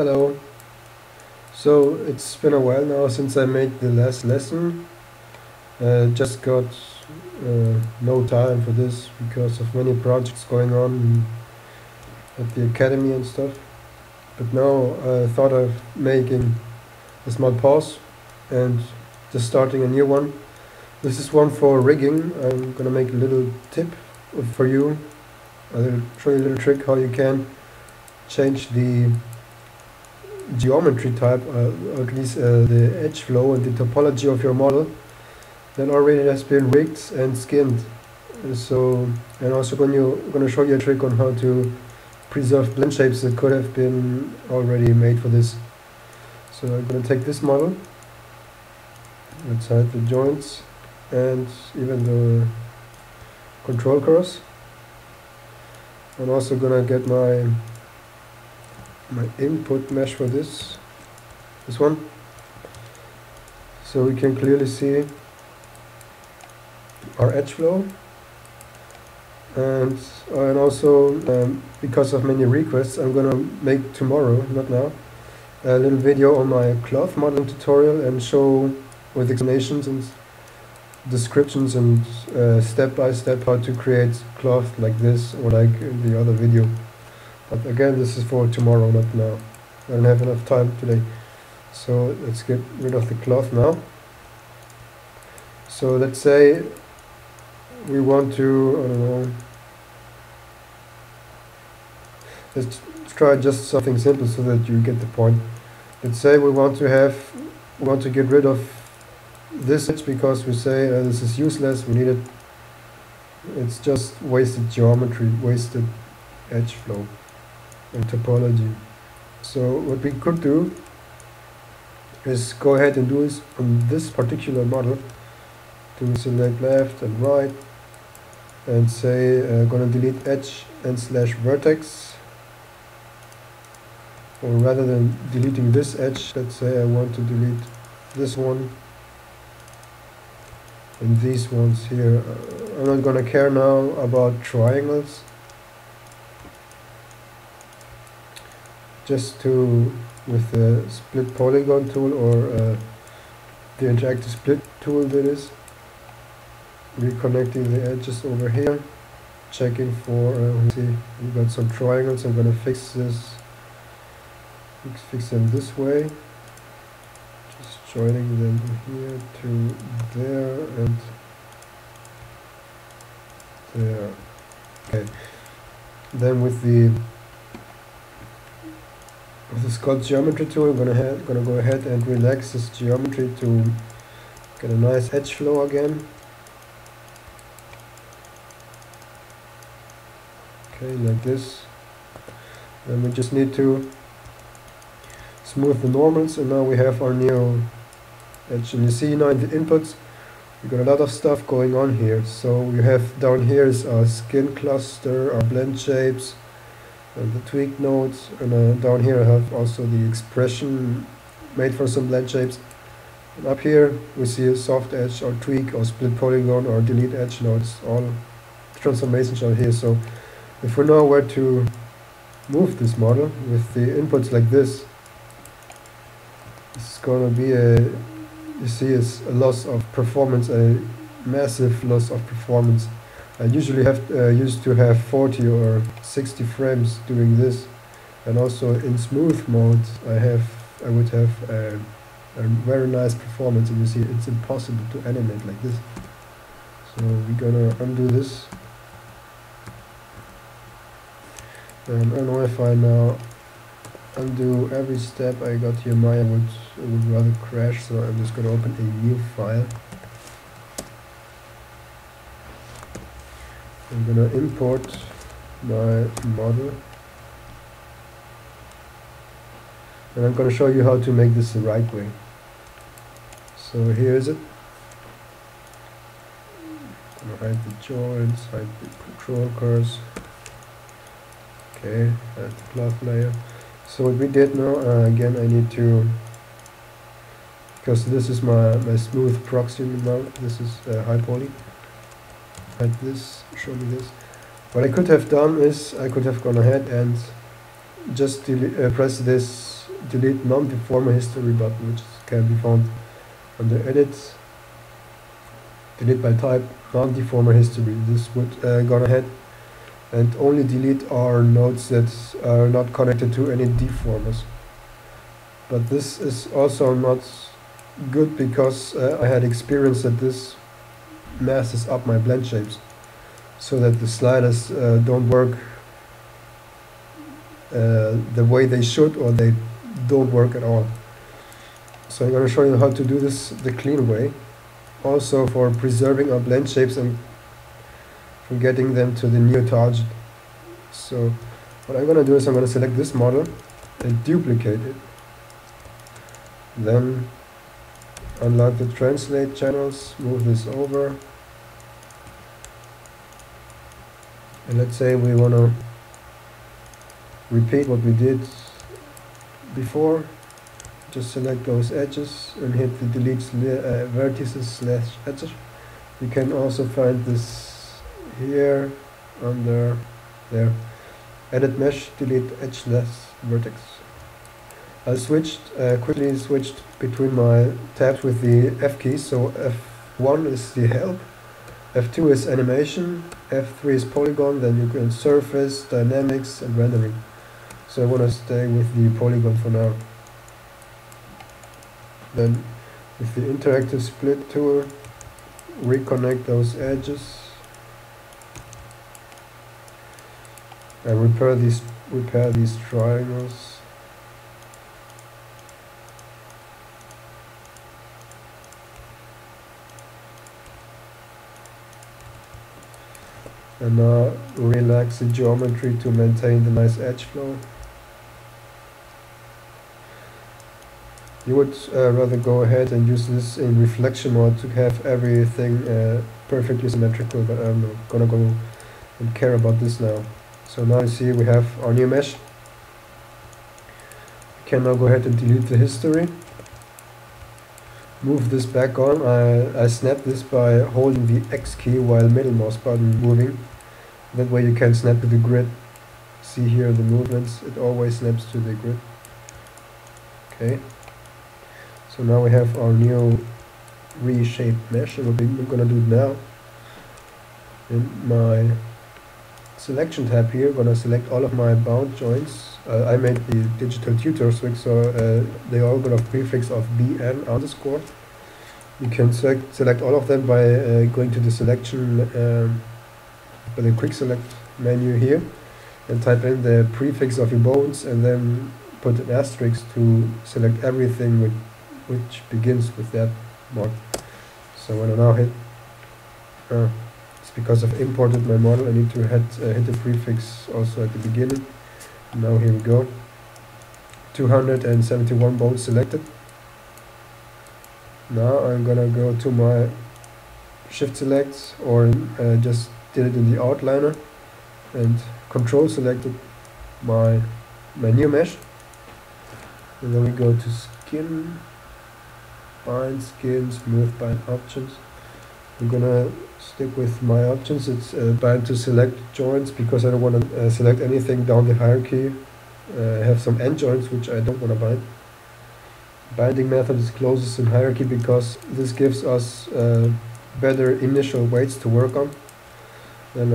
Hello. So it's been a while now since I made the last lesson. Just got no time for this because of many projects going on at the academy and stuff. But now I thought of making a small pause and just starting a new one. This is one for rigging. I'm gonna make a little tip for you, a little trick how you can change the geometry type, or at least the edge flow and the topology of your model that already has been rigged and skinned. So, and also gonna show you a trick on how to preserve blend shapes that could have been already made for this. So I'm gonna take this model, let's hide the joints and even the control curves. I'm also gonna get my input mesh for this one, so we can clearly see our edge flow. And also because of many requests, I'm gonna make tomorrow, not now, a little video on my cloth modeling tutorial and show with explanations and descriptions and step by step how to create cloth like this or like in the other video. But again, this is for tomorrow, not now. I don't have enough time today. So let's get rid of the cloth now. So let's say we want to, I don't know, let's try just something simple so that you get the point. Let's say we want to get rid of this edge because we say this is useless, we need it. It's just wasted geometry, wasted edge flow and topology. So what we could do is go ahead and do is on this particular model to select left and right and say gonna delete edge and slash vertex, or rather than deleting this edge, let's say I want to delete this one and these ones here. I'm not gonna care now about triangles, just to with the split polygon tool or the interactive split tool, that is reconnecting the edges over here, checking for see we've got some triangles. I'm gonna fix this, fix them this way, joining them here to there and there. Okay, then with the sculpt geometry tool, I'm gonna go ahead and relax this geometry to get a nice edge flow again. Okay, like this. Then we just need to smooth the normals, and now we have our new edge. And you see now in the inputs, we've got a lot of stuff going on here. So we have down here is our skin cluster, our blend shapes, and the tweak nodes, and down here I have also the expression made for some blend shapes. And up here we see a soft edge, or tweak, or split polygon, or delete edge nodes. All transformations are here. So if we know where to move this model with the inputs like this, it's gonna be a loss of performance, a massive loss of performance. I usually used to have 40 or 60 frames doing this, and also in smooth mode I would have a very nice performance. And you see it's impossible to animate like this. So we're gonna undo this, and I don't know if I now undo every step I got here. Maya would rather crash, so I'm just gonna open a new file. I'm gonna import my model, and I'm gonna show you how to make this the right way. So here is it. I'm gonna hide the joints, hide the control curves. Okay, hide the cloth layer. So what we did now, again I need to, because this is my smooth proxy now, this is high poly. Like this, show me this. What I could have done is I could have gone ahead and just press this delete non-deformer history button, which can be found under edit, delete by type, non-deformer history. This would go ahead and only delete our nodes that are not connected to any deformers. But this is also not good because I had experience that this messes up my blend shapes, so that the sliders don't work the way they should, or they don't work at all. So I'm going to show you how to do this the clean way, also for preserving our blend shapes and from getting them to the new target. So what I'm going to do is I'm going to select this model and duplicate it, then unlock the translate channels, move this over, and let's say we want to repeat what we did before. Just select those edges and hit the delete vertices slash edges. You can also find this here under there, edit mesh, delete edgeless vertex. I switched quickly switched between my tabs with the F keys. So F1 is the help, F2 is animation, F3 is polygon. Then you can surface, dynamics, and rendering. So I want to stay with the polygon for now. Then with the interactive split tool, reconnect those edges and repair these triangles. And now relax the geometry to maintain the nice edge flow. You would rather go ahead and use this in reflection mode to have everything perfectly symmetrical, but I'm not gonna go and care about this now. So now you see we have our new mesh. We can now go ahead and delete the history. Move this back on. I snap this by holding the X key while middle mouse button moving. That way you can snap to the grid. See here the movements, it always snaps to the grid. Okay. So now we have our new reshaped mesh, and we're gonna do it now. In my selection tab here, I'm gonna select all of my bound joints. I made the digital tutor switch, so they all got a prefix of BN underscore. You can select all of them by going to the selection, by the quick select menu here, and type in the prefix of your bones, and then put an asterisk to select everything which begins with that mod. So when I now hit, it's because I've imported my model, I need to hit the prefix also at the beginning. Now here we go, 271 bones selected. Now I'm gonna go to my shift select, or just did it in the outliner, and control selected my new mesh, and then we go to skin, bind skin, smooth bind options. I'm gonna stick with my options. It's bind to select joints because I don't want to select anything down the hierarchy. I have some end joints which I don't want to bind. Binding method is closest in hierarchy because this gives us better initial weights to work on. And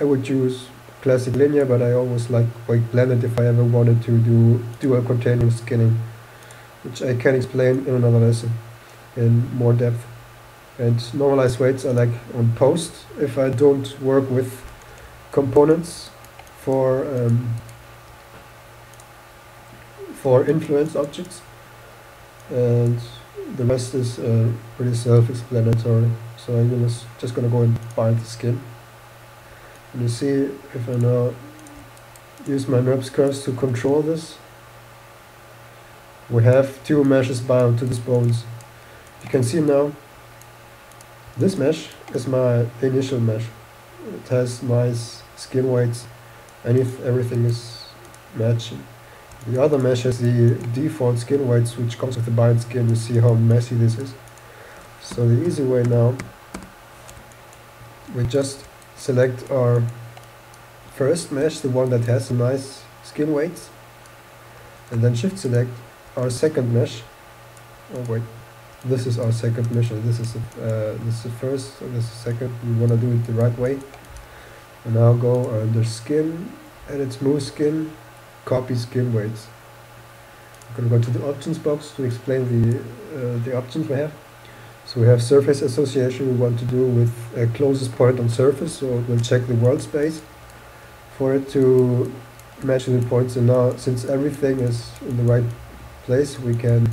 I would use classic linear, but I always like weight blended if I ever wanted to do dual quaternion skinning, which I can explain in another lesson in more depth. And normalized weights I like on post if I don't work with components for influence objects, and the rest is pretty self-explanatory. So I'm just gonna go and bind the skin, and you see if I now use my NURBS curves to control this, we have two meshes bound to these bones. You can see now this mesh is my initial mesh. It has nice skin weights, and if everything is matching. The other mesh has the default skin weights, which comes with the bind skin. You see how messy this is. So the easy way now, we just select our first mesh, the one that has nice skin weights, and then shift select our second mesh. Oh wait, this is our second mesh. This is the first, this is the second. We want to do it the right way. And now go under skin, and it's move skin, copy skin weights. I'm going to go to the options box to explain the options we have. So we have surface association. We want to do with a closest point on surface, so it will check the world space for it to match the points. And now, since everything is in the right place, we can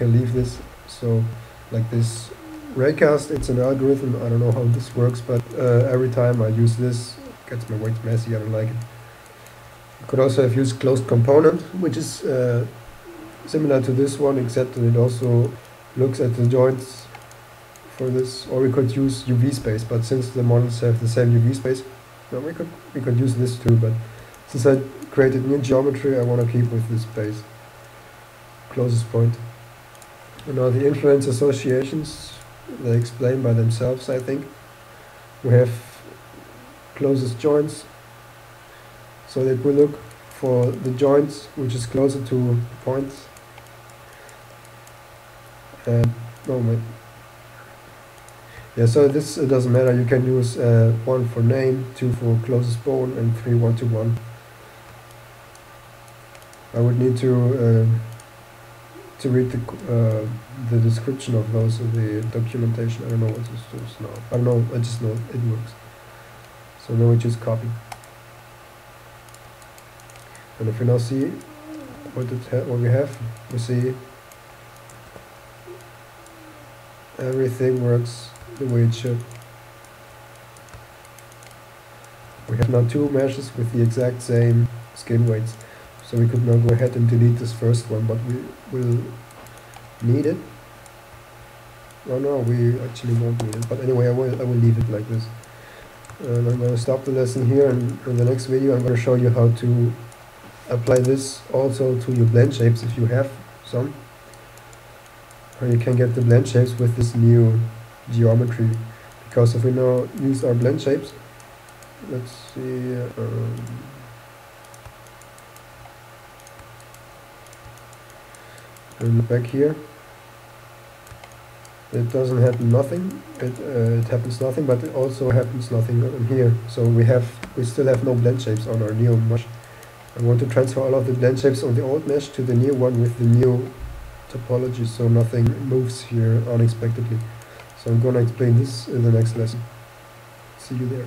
leave this. So like this raycast, it's an algorithm. I don't know how this works, but every time I use this, it gets my weights messy. I don't like it. You could also have used closed component, which is similar to this one, except that it also looks at the joints for this. Or we could use UV space, but since the models have the same UV space, no, we could use this too. But since I created new geometry, I want to keep with this space. Closest point. And now the influence associations, they explain by themselves, I think. We have closest joints, so that we look for the joints which is closer to points. And no, wait. Yeah, so this doesn't matter. You can use 1 for name, 2 for closest bone, and 3 1-to-1. I would need to read the description of those, of the documentation. I don't know what this is now. I don't know. I just know it works. So now we just copy. And if we now see what we have, we see everything works the way it should. We have now two meshes with the exact same skin weights. So we could now go ahead and delete this first one, but we will need it. Oh no, we actually won't need it. But anyway, I will leave it like this. And I'm going to stop the lesson here, and in the next video I'm going to show you how to apply this also to your blend shapes if you have some. Or you can get the blend shapes with this new geometry, because if we now use our blend shapes, let's see, and back here, it doesn't happen nothing. It happens nothing, but it also happens nothing on here. So we still have no blend shapes on our new mesh. I want to transfer all of the blend shapes on the old mesh to the new one with the new topology, so nothing moves here unexpectedly. So I'm going to explain this in the next lesson. See you there.